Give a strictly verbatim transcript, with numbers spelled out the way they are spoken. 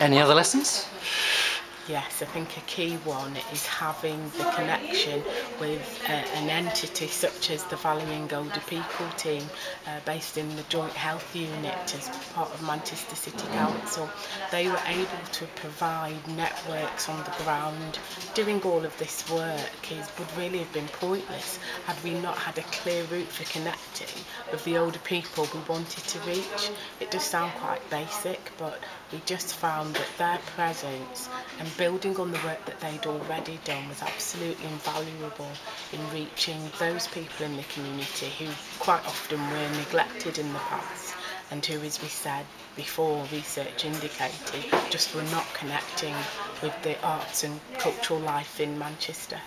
Any other lessons? Yes, I think a key one is having the connection with uh, an entity such as the Valuing Older People Team uh, based in the Joint Health Unit as part of Manchester City Council. They were able to provide networks on the ground. Doing all of this work is, would really have been pointless had we not had a clear route for connecting with the older people we wanted to reach. It does sound quite basic, but we just found that their presence and building on the work that they'd already done was absolutely invaluable in reaching those people in the community who quite often were neglected in the past and who, as we said before, research indicated just were not connecting with the arts and cultural life in Manchester.